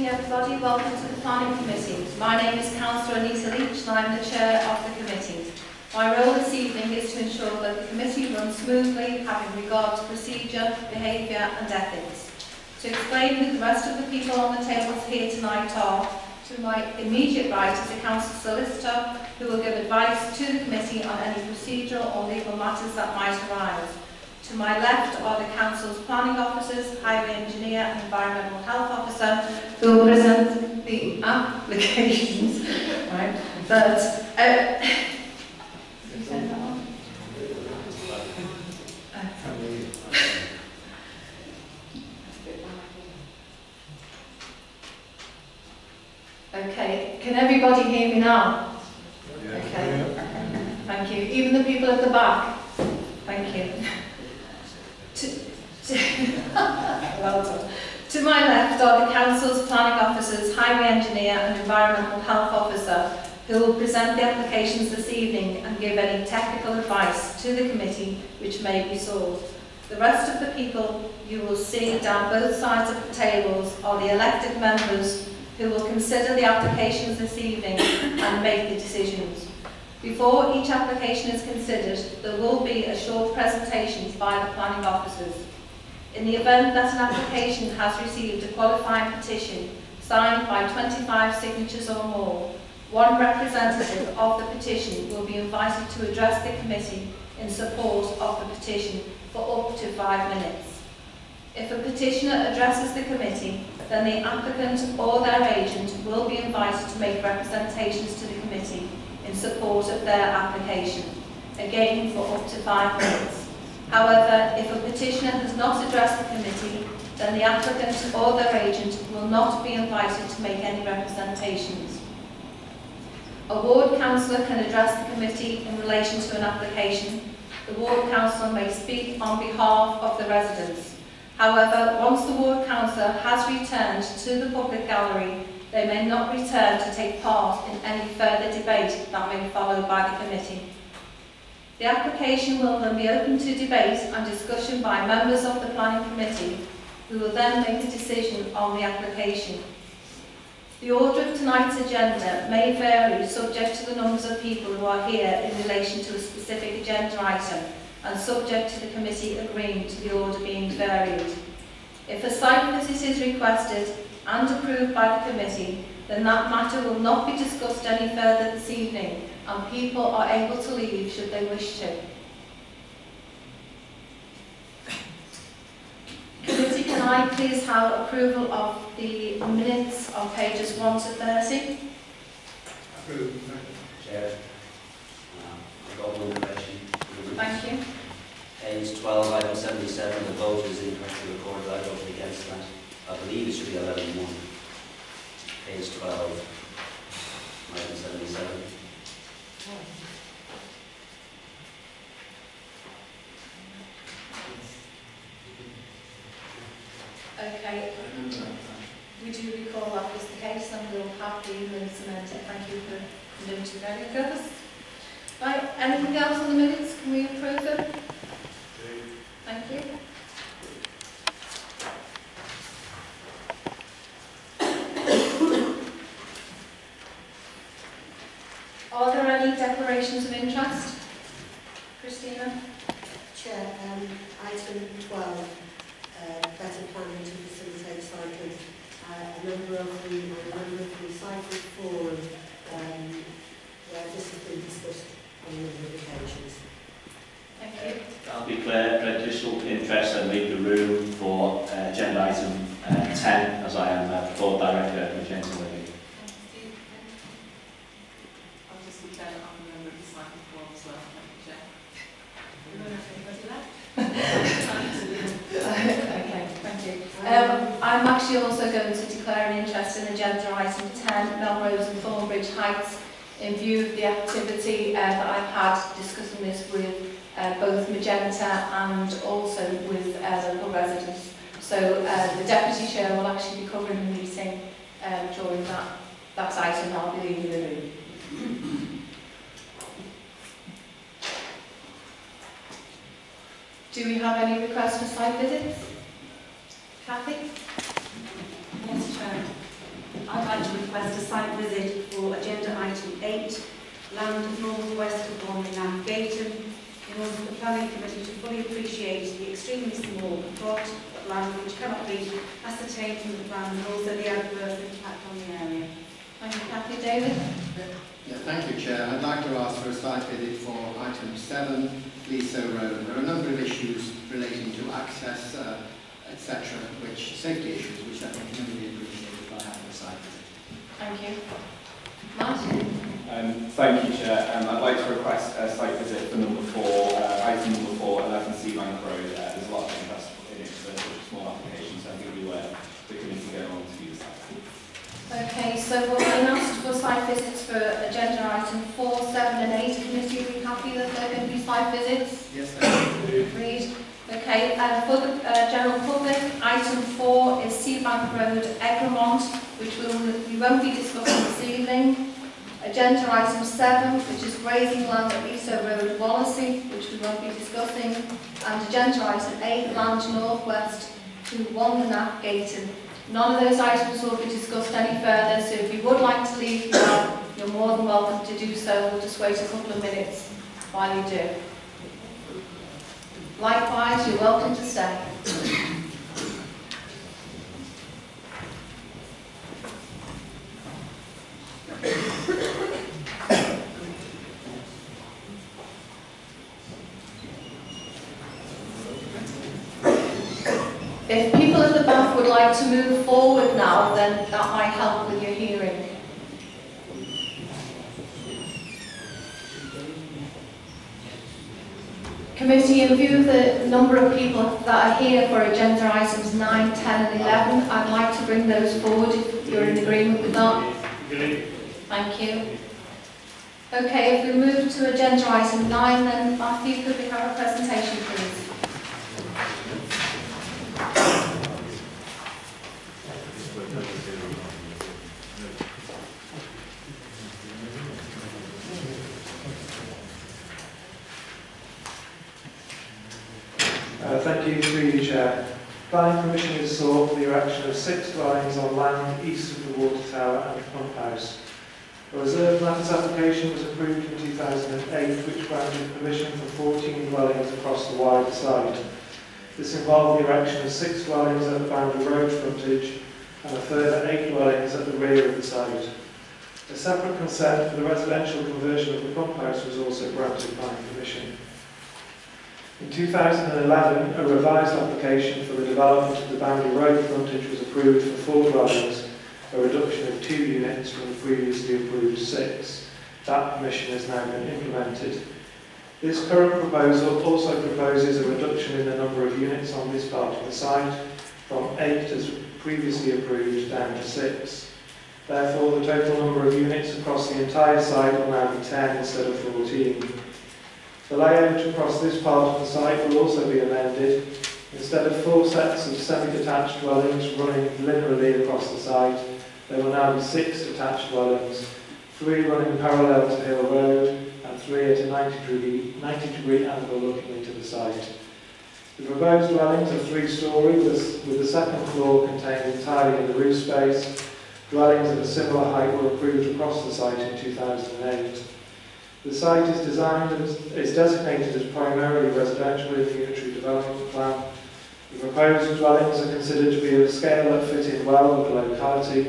evening, everybody. Welcome to the Planning Committee. My name is Councillor Anita Leach and I'm the Chair of the Committee. My role this evening is to ensure that the Committee runs smoothly, having regard to procedure, behaviour and ethics. To explain who the rest of the people on the tables here tonight are, to my immediate right is a Council Solicitor who will give advice to the Committee on any procedural or legal matters that might arise. To my left are the Council's Planning Officers, Highway Engineer and Environmental Health Officer, who will present the applications. Right. But, you turn that on? Okay, can everybody hear me now? Yeah. Okay. Thank you. Even the people at the back? Thank you. Well done. To my left are the Council's Planning Officers, Highway Engineer and Environmental Health Officer, who will present the applications this evening and give any technical advice to the Committee which may be sought. The rest of the people you will see down both sides of the tables are the elected members who will consider the applications this evening and make the decisions. Before each application is considered, there will be a short presentation by the planning officers. In the event that an application has received a qualifying petition signed by 25 signatures or more, one representative of the petition will be invited to address the committee in support of the petition for up to 5 minutes. If a petitioner addresses the committee, then the applicant or their agent will be invited to make representations to the committee in support of their application, again for up to 5 minutes. However, if a petitioner has not addressed the committee, then the applicant or their agent will not be invited to make any representations. A ward councillor can address the committee in relation to an application. The ward councillor may speak on behalf of the residents. However, once the ward councillor has returned to the public gallery, they may not return to take part in any further debate that may be followed by the committee. The application will then be open to debate and discussion by members of the planning committee, who will then make a decision on the application. The order of tonight's agenda may vary subject to the numbers of people who are here in relation to a specific agenda item and subject to the committee agreeing to the order being varied. If a site visit is requested and approved by the committee, then that matter will not be discussed any further this evening and people are able to leave should they wish to. Committee, can I please have approval of the minutes on pages 1 to 30? Approved, Chair. I've got one question. Thank you. Page 12, item 77, the vote is incorrectly recorded. I voted against that. I believe it should be 11-1. Page 12, item 77. Okay. We do recall that was the case and we'll have the minutes amended. Thank you for noting that with us. Right, anything else on the minutes? Can we approve them? Thank you. Are there any declarations of interest? Christina? Chair, item 12, better planning to facilitate cycling. A member of the cycling forum, where this has been discussed on a number of occasions. Thank you. I'll declare prejudicial interest and leave the room for agenda item 10, as I am the board director of Magenta. I'm actually also going to declare an interest in agenda item 10, Melrose and Thornridge Heights, in view of the activity that I've had discussing this with both Magenta and also with local residents. So the Deputy Chair will actually be covering the meeting during that item. I'll be leaving the room. Do we have any requests for site visits? Cathy? Yes, Chair. I'd like to request a site visit for agenda item 8, land northwest of Bornley and Gaten, in order for the planning committee to fully appreciate the extremely small plot of land which cannot be ascertained from the plan and also the adverse impact on the area. Thank you, Matthew. David? Yeah, thank you, Chair. I'd like to ask for a site visit for item 7, Eso Road. There are a number of issues relating to access, etc., which safety issues, which I think can be appreciated by having a site visit. Thank you. Martin? Thank you, Chair. I'd like to request a site visit for number 4, item number 4, 11 Seabank Road. There's a lot of interest in it, so it's a small application, so I think we'll be aware the committee go on to do the site. Okay, so we'll be asked for site visits for agenda item 4, 7 and 8. Committee, are you happy that there are going to be site visits? Yes, thank you. Agreed. Okay, for the general public, item 4 is Seabank Road, Egremont, which we won't be discussing this evening. Agenda item 7, which is grazing land at Eso Road, Wallasey, which we won't be discussing. And agenda item 8, land northwest to Wanganat Gaten. None of those items will be discussed any further, so if you would like to leave now, you're more than welcome to do so. We'll just wait a couple of minutes while you do. Likewise, you're welcome to stay. If people at the back would like to move forward now, then that might help with your hearing. Committee, in view of the number of people that are here for agenda items 9, 10 and 11, I'd like to bring those forward if you're in agreement with that. Thank you. Okay, if we move to agenda item 9, then Matthew, could we have a presentation, please? Thank you, through you, Chair. Planning permission is sought for the erection of 6 dwellings on land east of the water tower and pump house. A reserve matters application was approved in 2008, which granted permission for 14 dwellings across the wider site. This involved the erection of 6 dwellings at the Boundary Road frontage and a further 8 dwellings at the rear of the site. A separate consent for the residential conversion of the pump house was also granted by the Commission. In 2011, a revised application for the development of the Boundary Road frontage was approved for 4 dwellings, a reduction of 2 units from the previously approved 6. That permission has now been implemented. This current proposal also proposes a reduction in the number of units on this part of the site, from 8 as previously approved down to 6. Therefore, the total number of units across the entire site will now be 10 instead of 14. The layout across this part of the site will also be amended. Instead of 4 sets of semi-detached dwellings running linearly across the site, there will now be 6 detached dwellings, 3 running parallel to Hill Road, and 3 at a 90 degree angle looking into the site. The proposed dwellings are 3-storey, with the second floor contained entirely in the roof space. Dwellings of a similar height were approved across the site in 2008. The site is designated as primarily residential in the unitary development plan. The proposed dwellings are considered to be of a scale that fit in well with the locality.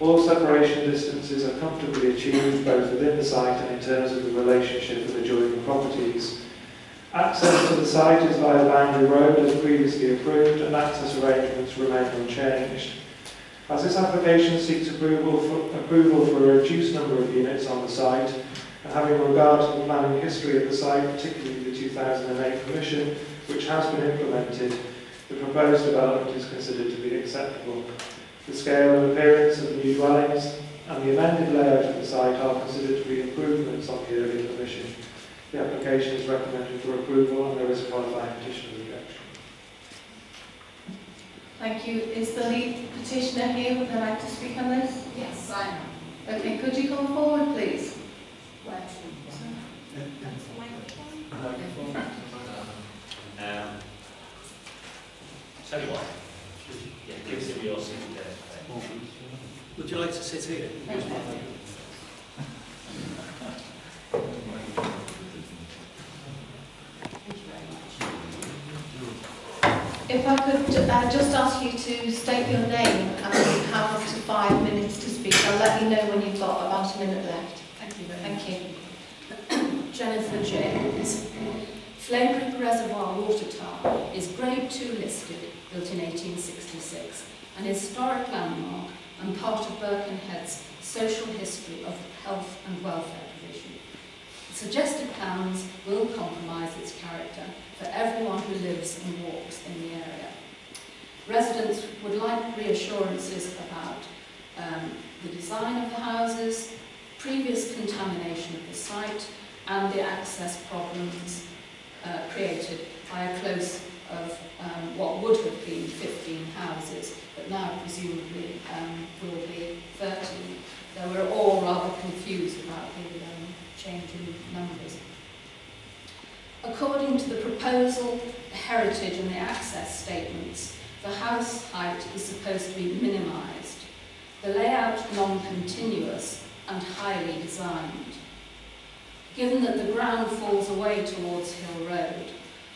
All separation distances are comfortably achieved both within the site and in terms of the relationship of adjoining properties. Access to the site is via Boundary Road as previously approved, and access arrangements remain unchanged. As this application seeks approval for a reduced number of units on the site, and having regard to the planning history of the site, particularly the 2008 permission, which has been implemented, the proposed development is considered to be acceptable. The scale and appearance of the new dwellings and the amended layout of the site are considered to be improvements on the earlier permission. The application is recommended for approval and there is a qualifying petition of rejection. Thank you. Is the lead petitioner here? Would they like to speak on this? Yes, I am. Okay, could you come forward, please? Tell you what, yeah, give us a real Would you like to sit here? If I could just ask you to state your name, and you have up to 5 minutes to speak. I'll let you know when you've got about a minute left. Thank you very much. Thank you. Jennifer James. Flaybrick Reservoir water tower is Grade 2 listed, built in 1866, an historic landmark and part of Birkenhead's social history of health and welfare division. The suggested plans will compromise its character for everyone who lives and walks in the area. Residents would like reassurances about the design of the houses, previous contamination of the site, and the access problems created by a close of what would have been 15 houses, but now presumably will be 13, though we're all rather confused about the change in numbers. According to the proposal, the heritage and the access statements, the house height is supposed to be minimised, the layout non-continuous and highly designed. Given that the ground falls away towards Hill Road,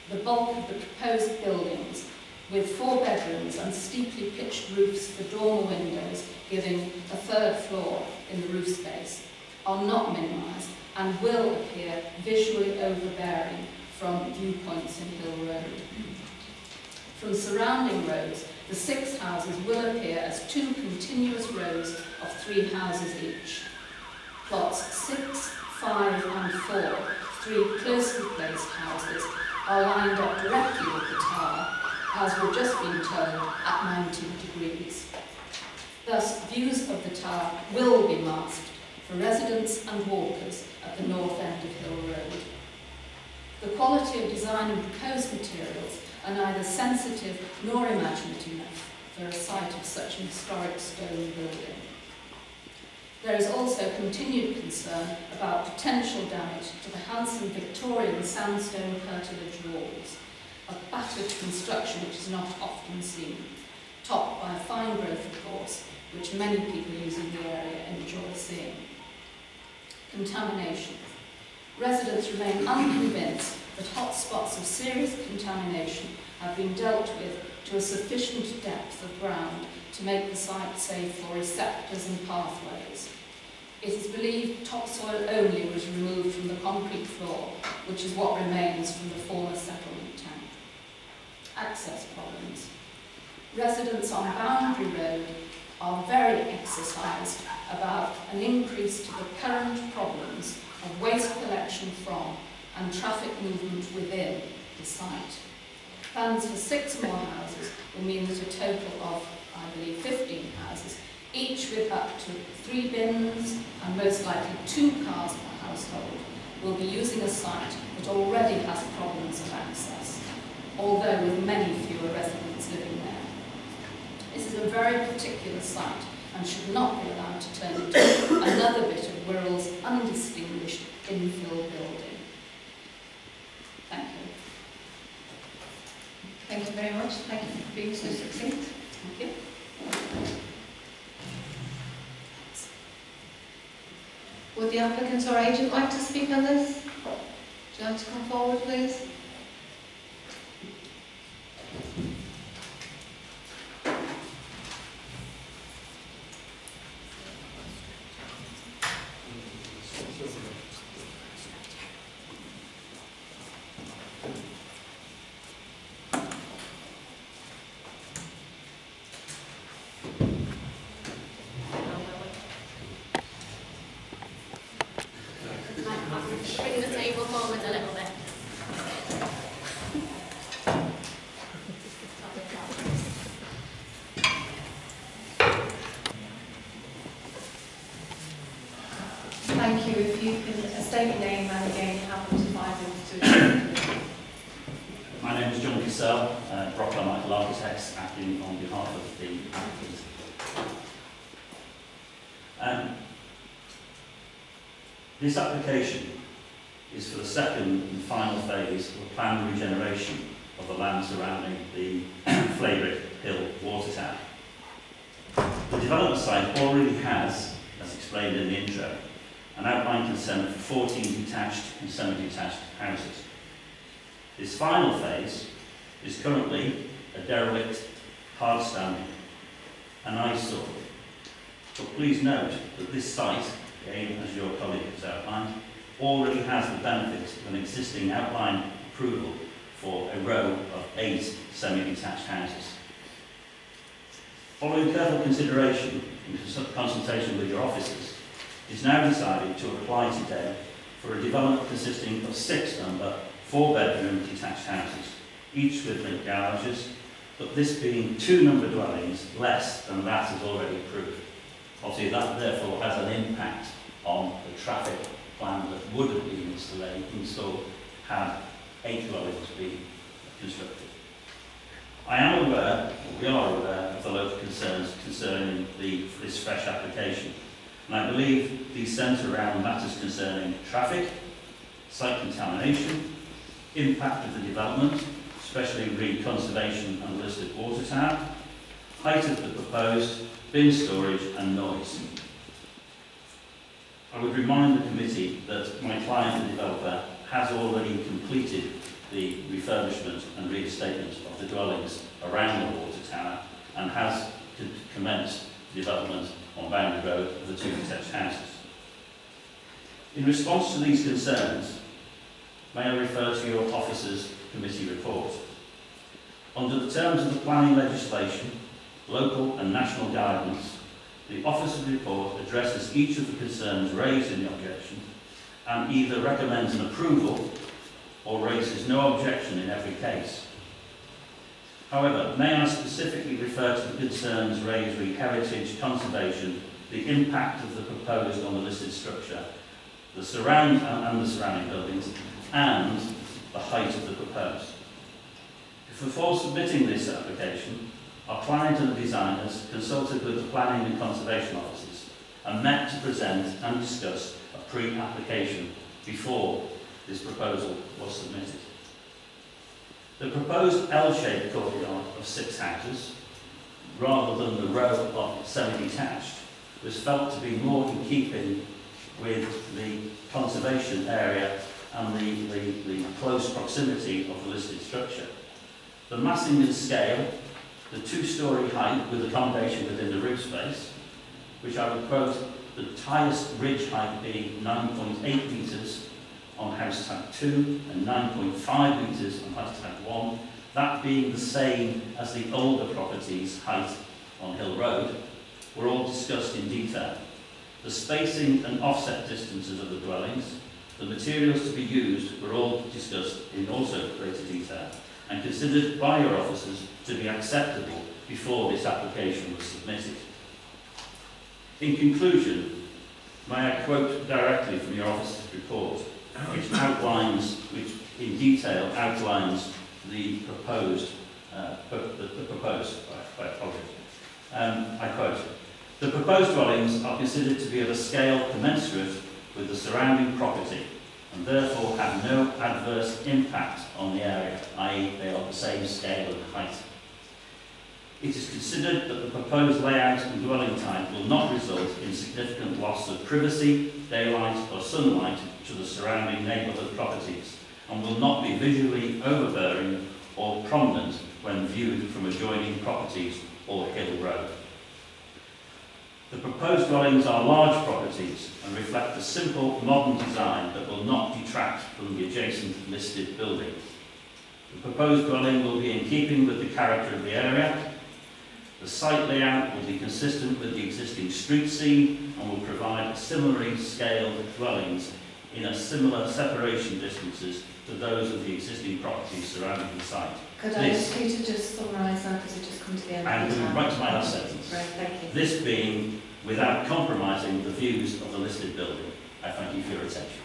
the bulk of the proposed buildings, with 4 bedrooms and steeply pitched roofs for dormer windows giving a 3rd floor in the roof space, are not minimised and will appear visually overbearing from viewpoints in Hill Road. From surrounding roads, the 6 houses will appear as 2 continuous rows of 3 houses each. Plots 6, 5 and 4, 3 closely placed houses, are lined up directly with the tower, as we've just been told, at 90 degrees. Thus, views of the tower will be masked for residents and walkers at the north end of Hill Road. The quality of design and proposed materials are neither sensitive nor imaginative enough for a site of such an historic stone building. There is also continued concern about potential damage to the handsome Victorian sandstone curtilage walls, a battered construction which is not often seen, topped by a fine growth of gorse, which many people using the area enjoy seeing. Contamination. Residents remain unconvinced that hot spots of serious contamination have been dealt with to a sufficient depth of ground to make the site safe for receptors and pathways. It is believed topsoil only was removed from the concrete floor, which is what remains from the former settlement tank. Access problems. Residents on Boundary Road are very exercised about an increase to the current problems of waste collection from and traffic movement within the site. Plans for 6 more houses will mean that a total of, I believe, 15 houses, each with up to 3 bins and most likely 2 cars per household, will be using a site that already has problems of access, although with many fewer residents living there. This is a very particular site and should not be allowed to turn into another bit of Wirral's undistinguished infill building. Thank you. Thank you very much. Thank you for being so succinct. Thank you. Would the applicant or agent like to speak on this? Would you like to come forward, please? This application is for the second and final phase of a planned regeneration of the land surrounding the Flaybrick Hill water tower. The development site already has, as explained in the intro, an outline consent for 14 detached and semi-detached houses. This final phase is currently a derelict, hard standing, an eyesore. But please note that this site, again as your colleague has outlined, already has the benefits of an existing outline approval for a row of 8 semi-detached houses. Following careful consideration and consultation with your officers, it is now decided to apply today for a development consisting of 6 number 4-bedroom detached houses, each with linked garages, but this being 2 number dwellings less than that is already approved. Obviously that therefore has an impact on the traffic plan that would have been installed had 8 dwellings been constructed. I am aware, or we are aware, of the local concerns concerning this fresh application, and I believe these centre around matters concerning traffic, site contamination, impact of the development, especially re-conservation and listed water tower, height of the proposed, bin storage and noise. I would remind the committee that my client, the developer, has already completed the refurbishment and reinstatement of the dwellings around the water tower and has commenced development on Boundary Road of the 2 detached houses. In response to these concerns, may I refer to your officers' committee report. Under the terms of the planning legislation, local and national guidance, the officers' report addresses each of the concerns raised in the objection and either recommends an approval or raises no objection in every case. However, may I specifically refer to the concerns raised regarding heritage, conservation, the impact of the proposed on the listed structure, the surrounding buildings, and the height of the proposed. Before submitting this application, our client and the designers consulted with the planning and conservation officers and met to present and discuss a pre-application before this proposal was submitted. The proposed L-shaped courtyard of 6 houses, rather than the row of 7 detached, was felt to be more in keeping with the conservation area and the close proximity of the listed structure. The massing and scale, the 2-storey height with accommodation within the roof space, which I would quote, the highest ridge height being 9.8 metres on house type 2 and 9.5 metres on house type 1, that being the same as the older property's height on Hill Road, were all discussed in detail. The spacing and offset distances of the dwellings, the materials to be used were all discussed in also greater detail and considered by your officers to be acceptable before this application was submitted. In conclusion, may I quote directly from your officer's report, which in detail outlines the proposed, project. I quote, the proposed dwellings are considered to be of a scale commensurate with the surrounding property and therefore have no adverse impact on the area, i.e. they are the same scale and height. It is considered that the proposed layout and dwelling type will not result in significant loss of privacy, daylight or sunlight to the surrounding neighbourhood properties and will not be visually overbearing or prominent when viewed from adjoining properties or Hill Road. The proposed dwellings are large properties and reflect a simple modern design that will not detract from the adjacent listed building. The proposed dwelling will be in keeping with the character of the area. The site layout will be consistent with the existing street scene and will provide similarly scaled dwellings in a similar separation distances to those of the existing properties surrounding the site. Could I ask you to just summarise that, because we've just come to the end of the time? And right to my last sentence. Right, thank you. This being without compromising the views of the listed building. I thank you for your attention.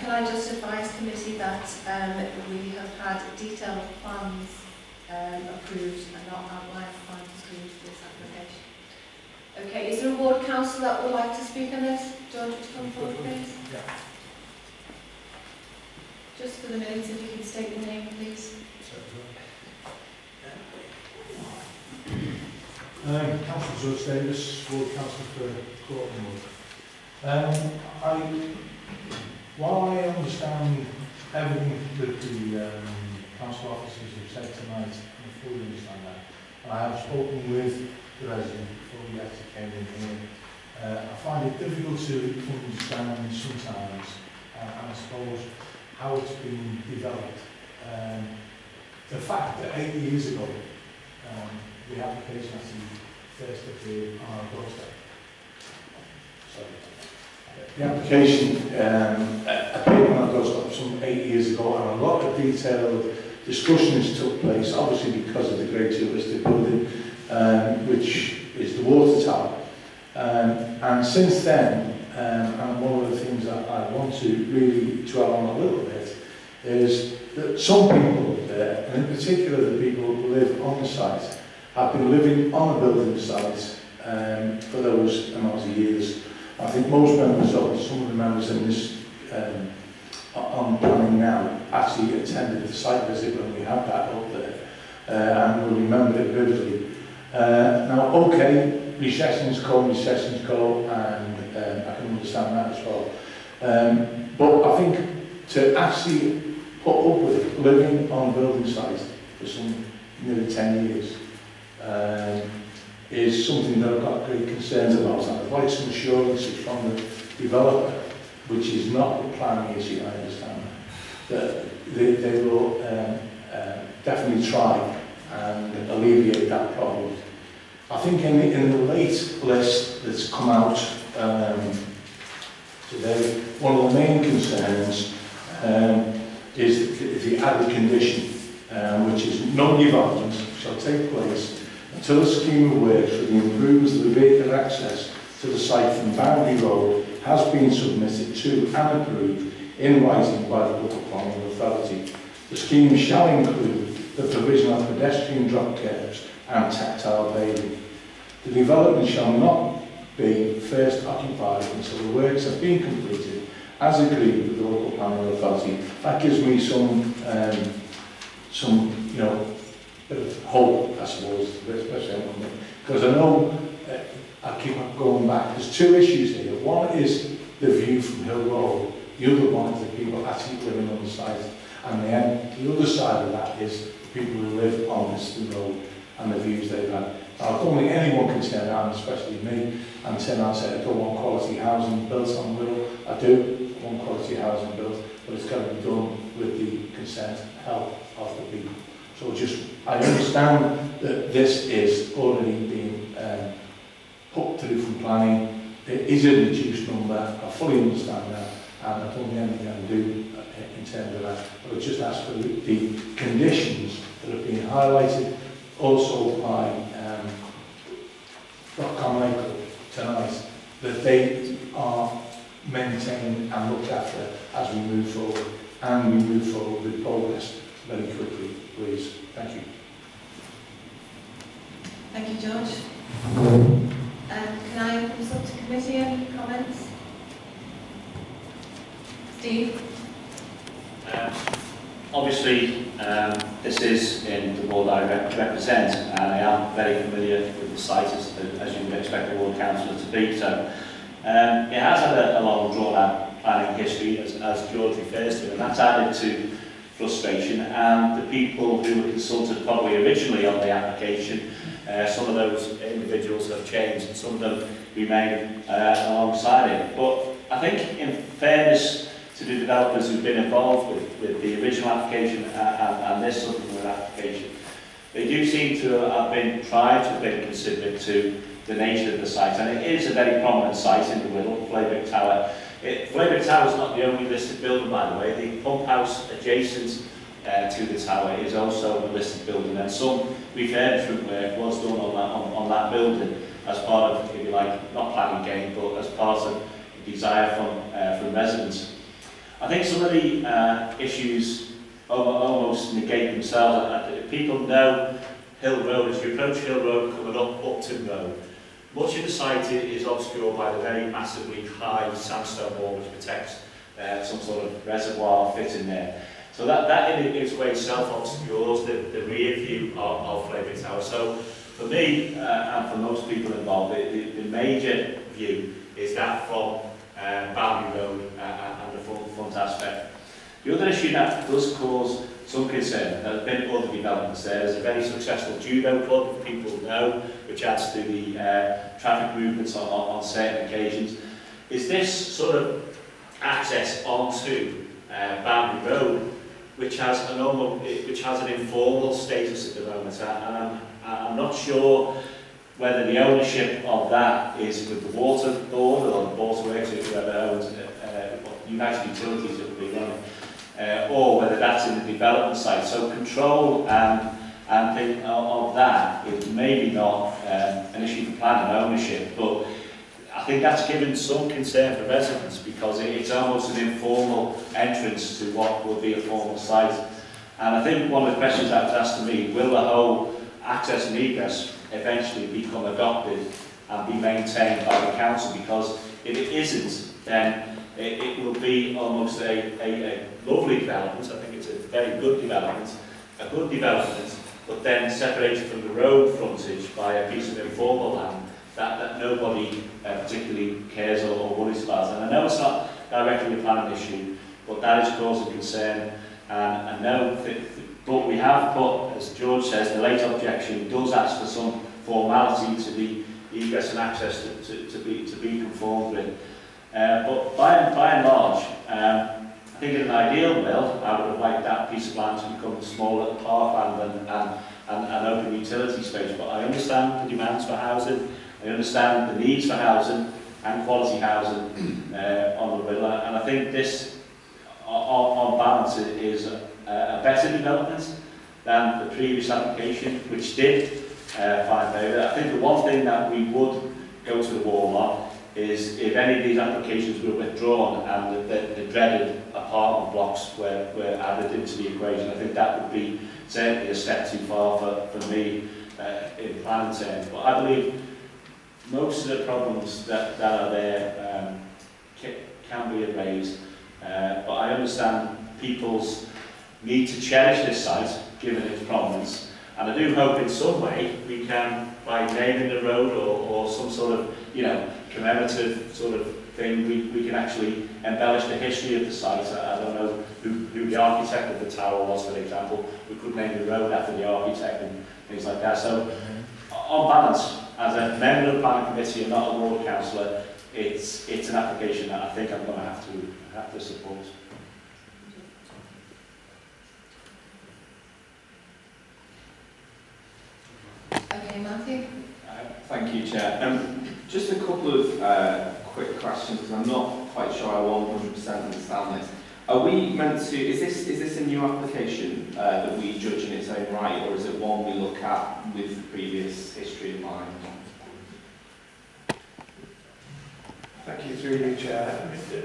Can I just advise committee that we have had detailed plans approved and not outline plans approved for this application. Okay, is there a ward council that would like to speak on this? George, would you come forward, please? Yeah. Just for the minutes, if you can state your name, please. Councillor George Davis, Ward Councillor for Cortlanwood. While I understand everything that the council officers have said tonight, I fully understand that. I have spoken with the resident before we actually came in here. I find it difficult to understand sometimes, and I suppose, how it's been developed. The fact that 8 years ago, the application actually first appeared on our doorstep. The application appeared on our doorstep some 8 years ago, and a lot of detailed discussions took place, obviously because of the Grade 2 listed building, which is the water tower. And since then, and one of the things that I want to really dwell on a little bit is that some people up there, and in particular the people who live on the site, have been living on a building site for those amount of years. I think most members, or some of the members in this on planning now, actually attended the site visit when we had that up there, and will remember it vividly. Now, okay, recessions go, and I can understand that as well. But I think to actually put up with living on building sites for some nearly 10 years is something that I've got great concerns about. And I'd like some assurances from the developer, which is not the planning issue, I understand, that they will definitely try and alleviate that problem. I think in the late list that's come out today, one of the main concerns is the added condition, which is non-development shall take place until a scheme of works for the improvements of the vehicle access to the site from Boundary Road has been submitted to and approved in writing by the local planning authority. The scheme shall include the provision of pedestrian drop curves and tactile paving. The development shall not be first occupied until the works have been completed as agreed with the local planning authority. That gives me some bit of hope, I suppose, especially because I know I keep going back. There's two issues here. One is the view from Hill Road. The other one is the people actually living on the site, and then the other side of that is the people who live on this road and the views they've had. Now, I don't think anyone can turn around, especially me, and turn around and say, I don't want quality housing built on Willow. I do want quality housing built, but it's got to be done with the consent and help of the people. So I understand that this is already being put through from planning. It is a reduced number, I fully understand that, and I don't think anything I can do in terms of that. But I just ask for the conditions that have been highlighted also by Carmichael tonight, that they are maintained and looked after as we move forward, and we move forward with progress very quickly, please. Thank you. Thank you, George. Can I open this up to committee? Any comments? Steve? Obviously, this is in the ward I represent, and I am very familiar with the site, as you would expect a ward councillor to be. So, it has had a long, drawn-out planning history, as George refers to, and that's added to frustration. And the people who were consulted probably originally on the application, some of those individuals have changed, and some of them remain alongside it. But I think, in fairness to the developers who've been involved with the original application and this supplementary application, they do seem to have been tried to have been considerate to the nature of the site, and it is a very prominent site in the Whittle, Flaybrick Tower. Flaybrick Tower is not the only listed building, by the way. The pump house adjacent to the tower is also a listed building, and some refurbishment work was done on that building as part of, if you like, not planning game, but as part of the desire from residents. I think some of the issues almost negate themselves. People know Hill Road. As you approach Hill Road coming up Upton Road, much of the site is obscured by the very massively high sandstone wall which protects some sort of reservoir fit in there. So that in its way self obscures the rear view of Flaybrick Tower. So For me, and for most people involved, the major view is that from Boundary Road and the front aspect. The other issue that does cause some concern, there's been other developments there. There's a very successful judo club, people know, which adds to the traffic movements on certain occasions. Is this sort of access onto Boundary Road, which has an informal status at the moment, and I'm not sure whether the ownership of that is with the Water Board or the Waterworks, whoever owns United Utilities it would be running, or whether that's in the development site. So control and of that is maybe not an issue for planning ownership, but I think that's given some concern for residents because it's almost an informal entrance to what will be a formal site. And I think one of the questions that was asked to me, will the whole access and egress eventually become adopted and be maintained by the council? Because if it isn't, then it will be almost a lovely development. I think it's a very good development, but then separated from the road frontage by a piece of informal land that nobody particularly cares or worries about. And I know it's not directly a planning issue, but that is causing concern. And I know but we have put, as George says, the late objection does ask for some formality to the egress and access to be conformed with. But by and large, I think in an ideal will, I would have liked that piece of land to become smaller parkland and open utility space. But I understand the demands for housing, I understand the needs for housing and quality housing on the will. And I think this, on balance, is a better development than the previous application, which did find favour. I think the one thing that we would go to the wall on is if any of these applications were withdrawn and the dreaded apartment blocks were added into the equation. I think that would be certainly a step too far for me in planning terms. But I believe most of the problems that are there can be erased. But I understand people's need to cherish this site, given its prominence. And I do hope in some way we can, by naming the road or some sort of, commemorative sort of thing, we can actually embellish the history of the site. I don't know who the architect of the tower was, for example. We could name the road after the architect and things like that. So, on balance, as a member of the planning committee and not a ward councillor, it's an application that I think I'm going to have to support. Okay, Matthew. Thank you, Chair. Just a couple of quick questions, because I'm not quite sure I 100% understand this. Are we meant to? Is this a new application that we judge in its own right, or is it one we look at with the previous history in mind? Thank you, through you, Chair.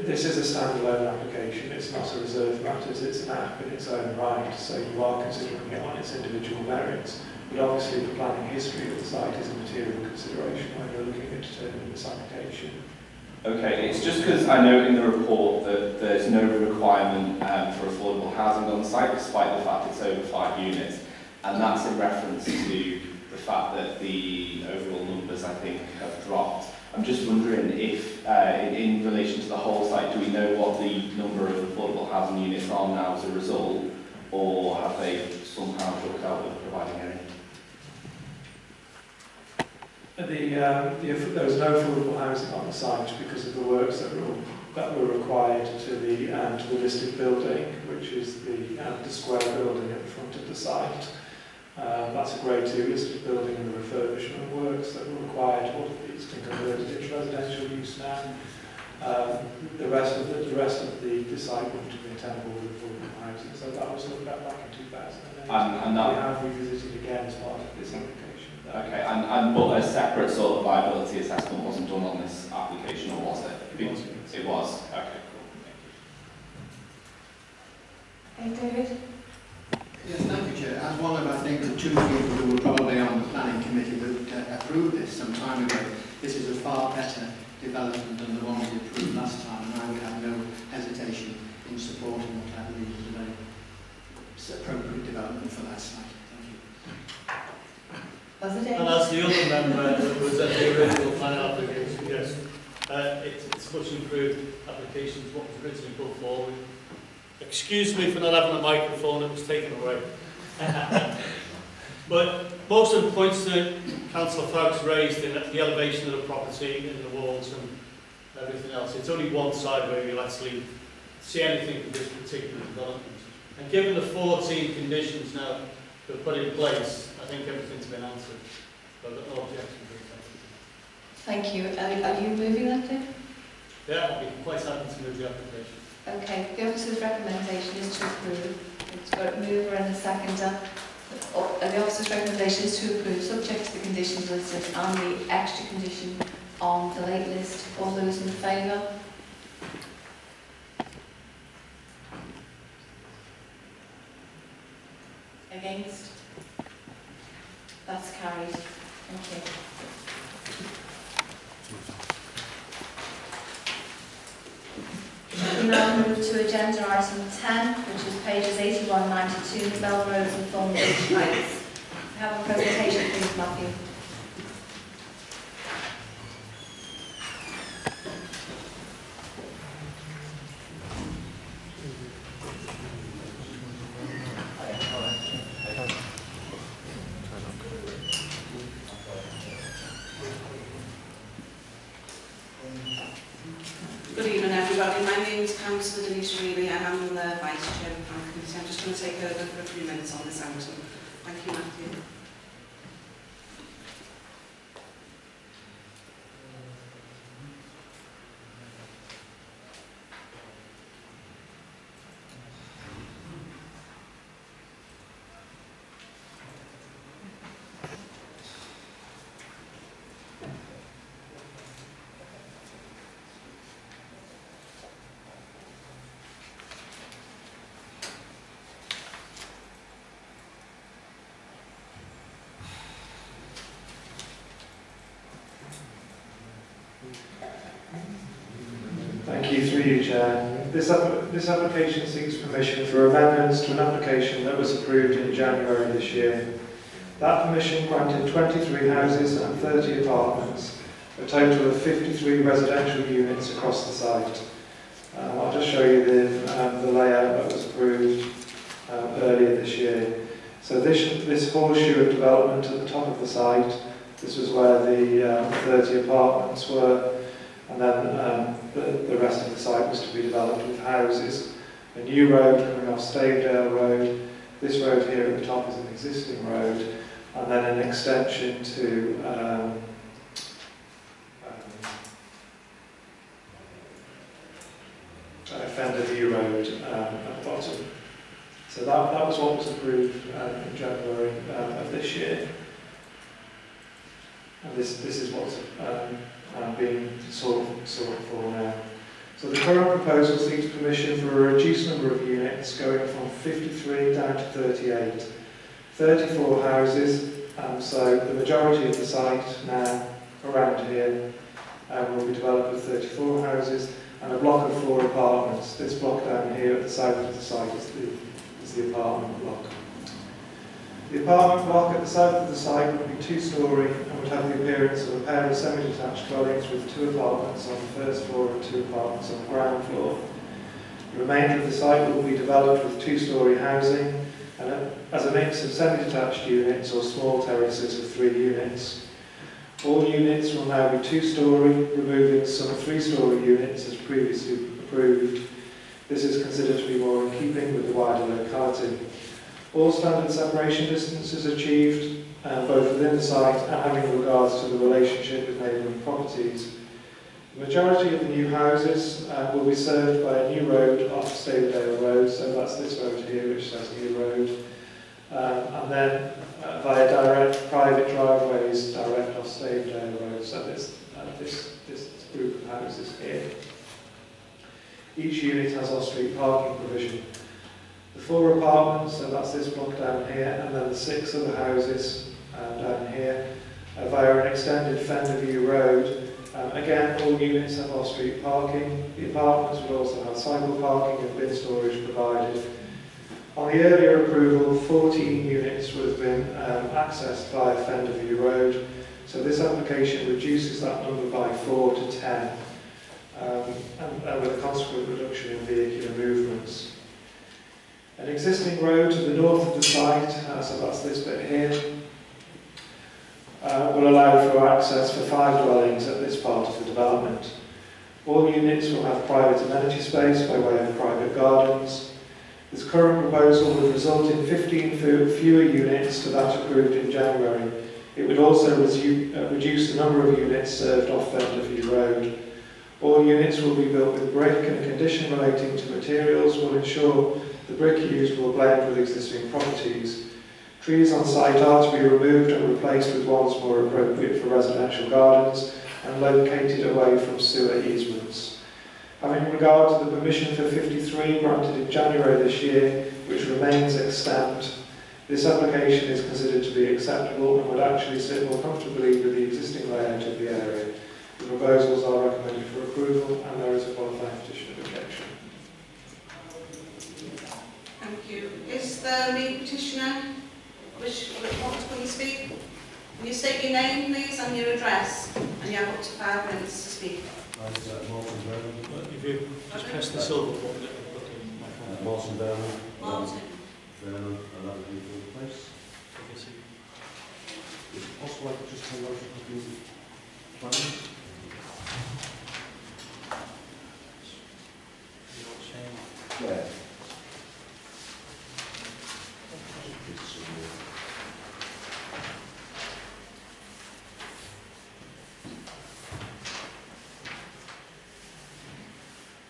This is a standalone application. It's not a reserved matter. It's an app in its own right, so you are considering it on its individual merits. But obviously, the planning history of the site is a material consideration when you're looking at determining this application. Okay, it's just because I know in the report that there's no requirement for affordable housing on site, despite the fact it's over 5 units, and that's in reference to the fact that the overall numbers, I think, have dropped. I'm just wondering if, in relation to the whole site, do we know what the number of affordable housing units are now as a result, or have they somehow dropped out of providing any? There was no affordable housing on the site because of the works that were required to the listed building, which is the square building at the front of the site. That's a Grade 2 listed building, and the refurbishment works that were required. All of these can convert into residential use now. The rest of the site wouldn't have been tenable with affordable housing, so that was looked at back in 2008. And that we have revisited again as part of this application. Okay, but a separate sort of viability assessment wasn't done on this application, or was it? It was. Okay, cool. Thank you. Hey, David. Yes, thank you, Chair. As one of, I think, the 2 people who were probably on the planning committee that approved this some time ago, this is a far better development than the one we approved last time, and I would have no hesitation in supporting what I believe is an appropriate development for that site. Thank you. Does it? And as the other member that was at the original plan application, yes, it's much improved applications, what was originally put forward. Excuse me for not having a microphone, it was taken away. But most of the points that Councillor Fagg's raised in the elevation of the property and the walls and everything else, it's only one side where you'll actually see anything with this particular development. And given the 14 conditions now that are put in place, I think everything's been answered. But no objection. Thank you. Are you moving that in? Yeah, I'll be quite happy to move the application. Okay, the officer's recommendation is to approve. It's got a mover and a seconder. The officer's recommendation is to approve, subject to the conditions listed and the extra condition on the late list. All those in favour? Against? That's carried. Thank you. We now move to agenda item 10, which is pages 81-92, Melrose and Thornridge Heights. We have a presentation, please, Matthew. Chair. This application seeks permission for amendments to an application that was approved in January this year. That permission granted 23 houses and 30 apartments, a total of 53 residential units across the site. I'll just show you the layout that was approved earlier this year. So this horseshoe of development at the top of the site, this was where the 30 apartments were, and then the rest of the site was to be developed with houses. A new road coming off Stavordale Road, this road here at the top is an existing road, and then an extension to Fenderview Road at the bottom. So that was what was approved in January of this year. And this is what's being sought for now. So the current proposal seeks permission for a reduced number of units going from 53 down to 38. 34 houses, so the majority of the site now around here will be developed with 34 houses and a block of 4 apartments. This block down here at the south of the site is the apartment block. The apartment block at the south of the site would be 2-storey and would have the appearance of a pair of semi-detached dwellings with 2 apartments on the first floor and 2 apartments on the ground floor. The remainder of the site will be developed with 2-storey housing and as a mix of semi-detached units or small terraces of 3 units. All units will now be 2-storey, removing some 3-storey units as previously approved. This is considered to be more in keeping with the wider locality. All standard separation distances achieved, both within the site and having regards to the relationship with neighbouring properties. The majority of the new houses will be served by a new road off Stavordale Road, so that's this road here, which says New Road, and then via direct private driveways direct off Stavordale Road, so this group of houses here. Each unit has off-street parking provision. The 4 apartments, so that's this block down here, and then the 6 other houses down here via an extended Fenderview Road. Again, all units have off-street parking. The apartments will also have cycle parking and bin storage provided. On the earlier approval, 14 units would have been accessed via Fenderview Road, so this application reduces that number by 4 to 10, and with a consequent reduction in vehicular movements. An existing road to the north of the site, so that's this bit here, will allow for access for 5 dwellings at this part of the development. All units will have private amenity space by way of private gardens. This current proposal would result in 15 fewer units to that approved in January. It would also reduce the number of units served off Fenderview Road. All units will be built with brick, and condition relating to materials will ensure the brick used will blend with existing properties. Trees on site are to be removed and replaced with ones more appropriate for residential gardens and located away from sewer easements. Having regard to the permission for 53 granted in January this year, which remains extant, this application is considered to be acceptable and would actually sit more comfortably with the existing layout of the area. The proposals are recommended for approval and there is a qualifying petition of objection. Thank you. Is there any petitioner want to speak? Can you state your name, please, and your address? And you have up to 5 minutes to speak. If you just press the silver button, Martin, Berman, and other people in place. Is it possible I could just hang on to the plans? Yeah.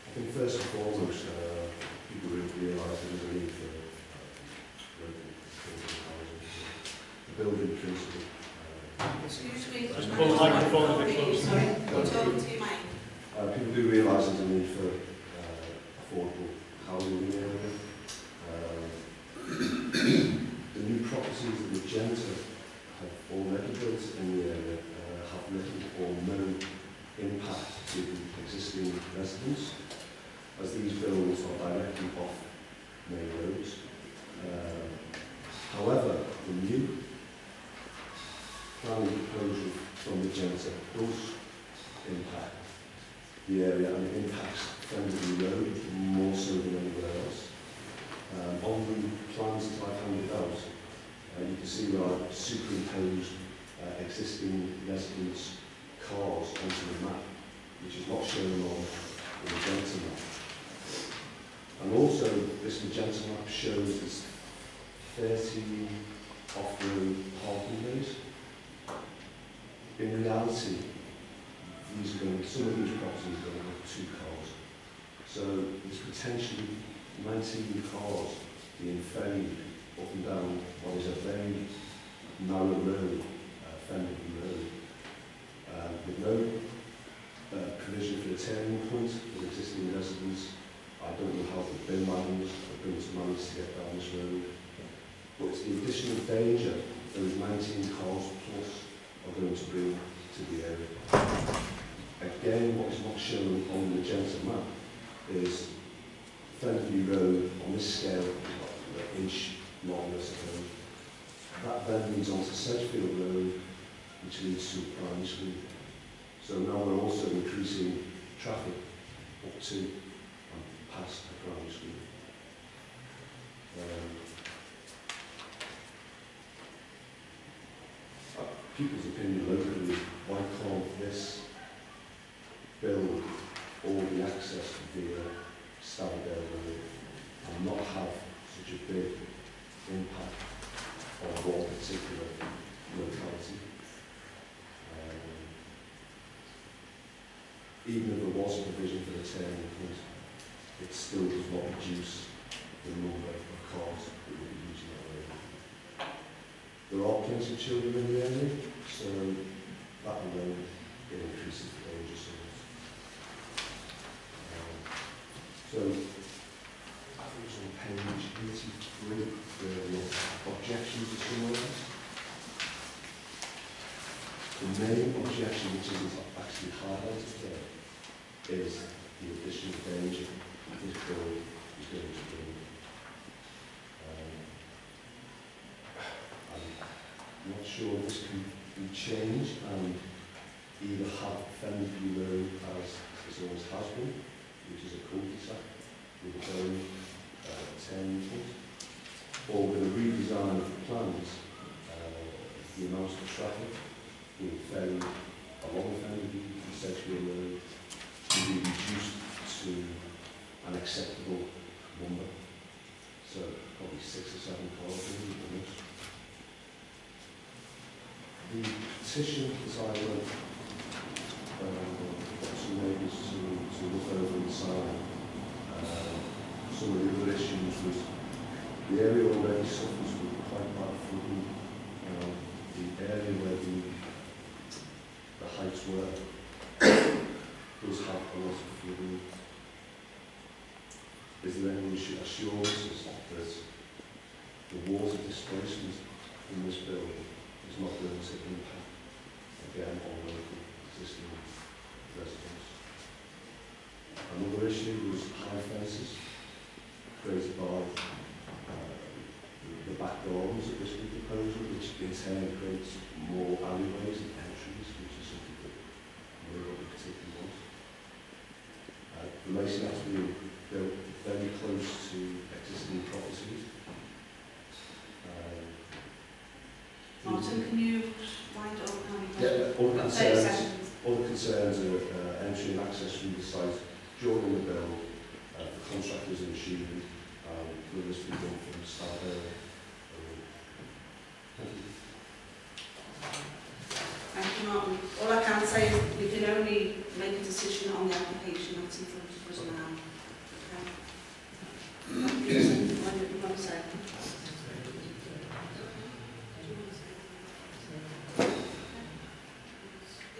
I think first and foremost, people really realise there's a need for the building principle. People do realise there's a need for affordable housing in the area. The new properties that the Genta have already built in the area have little or no impact to the existing residents, as these buildings are directly off main roads. However, the new planning proposal from the Genta does impact the area, and it impacts Fenderview Road more so than anywhere else. On the plans that I've handed out, you can see where I've superimposed existing residents' cars onto the map, which is not shown on the Magenta map. And also, this Magenta map shows this 30 off-road parking bays. In reality, these are going, some of these properties are going to have 2 cars. So there's potentially 19 cars being ferried up and down what is a very narrow road, Fenderview Road, with no provision for the turning point for existing residents. I don't know how the bin wagons have been managed to get down this road. But it's the additional danger those 19 cars plus are going to bring to the area. Again, what is not shown on the Magenta map is Fenderview Road on this scale is about an inch long, I suppose. That then leads on to Sedgefield Road, which leads to primary school. So now we're also increasing traffic up to and past the primary school. People's opinion locally, why can't this build all the access via Stavordale Road and not have such a big impact on one particular locality? Even if there was a provision for the turning point, it still does not reduce the number of cars that would be using that road. There are plenty of children in the area, so that alone it increases the danger zones. So I think it's on page 83 where the objections are summarised. The main objection, which is actually highlighted there, is the additional danger this building is going to bring. I'm not sure this can be changed and either have Fenderview Road as it always has been, which is a cul-de-sac with its own turn point, or with a redesign of the plans, the amounts of traffic being ferried along Fenderview and Sedgefield Road to be reduced to an acceptable number. So probably 6 or 7 cars maybe at most. The petition is I went got some neighbours to look over and sign. Some of the other issues was the area already suffers with quite bad flooding. The area where the heights were does have a lot of flooding. Is there any assurances that the water displacement in this building is not going to impact again on local existing residents? Another issue was high fences created by the back doors of this proposal, which in turn creates more alleyways and entries, which is something that nobody particularly wants. The masonry has been built very close to existing properties. Martin, can you wind up? All the concerns are entry and access from the site during the build, the contractors and machinery, will this be done from the start area? Thank you. Thank you, Martin. All I can say is we can only make a decision on the application that's in front of us now. The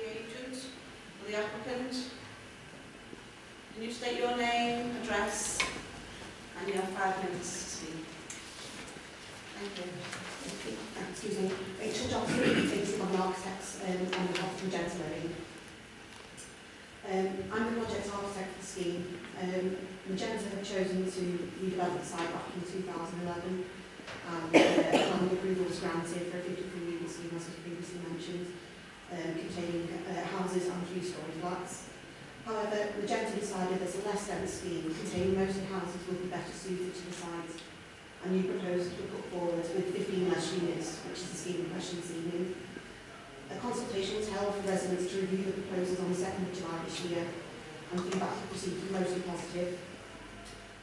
agent or the applicant, can you state your name, address, and you have 5 minutes to speak. Thank you. Excuse me. Rachel Johnson, I'm an architect and from Genta. I'm the project architect for the scheme. Magenta have chosen to redevelop the site back in 2011 and the approval was granted for a 53-unit scheme, as was previously mentioned, containing houses and 3-storey flats. However, Magenta decided that a less dense scheme containing mostly houses would be better suited to the site, and new proposals were put forward with 15 less units, which is the scheme in question this evening. A consultation was held for residents to review the proposals on the 2nd of July this year, and feedback was received mostly positive.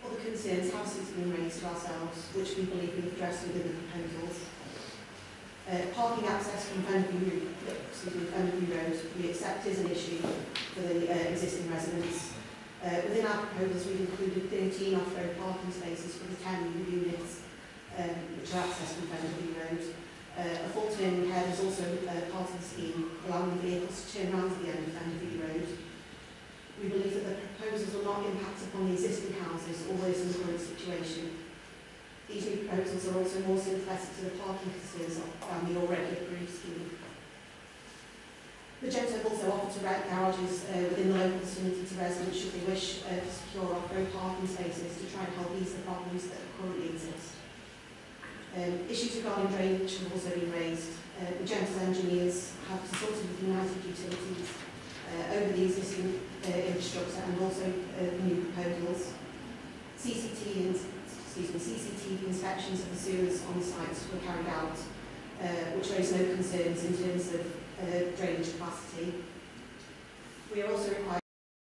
Other concerns have since been raised to ourselves, which we believe we've addressed within the proposals. Parking access from Fenderview Road we accept is an issue for the existing residents. Within our proposals we've included 13 off-road parking spaces for the 10 units which are accessed from Fenderview Road. A full turning head is also part of the scheme, allowing the vehicles to turn around to the end of Fenderview Road. We believe that the proposals will not impact upon the existing houses or those in the current situation. These new proposals are also more sympathetic to the parking concerns than the already approved scheme. Magenta have also offered to rent garages within the local vicinity to residents should they wish to secure off-road parking spaces to try and help ease the problems that currently exist. Issues regarding drainage have also been raised. Magenta's engineers have consulted with United Utilities over the existing infrastructure and also new proposals. CCTV inspections of the sewers on the sites were carried out, which raised no concerns in terms of drainage capacity. We are also required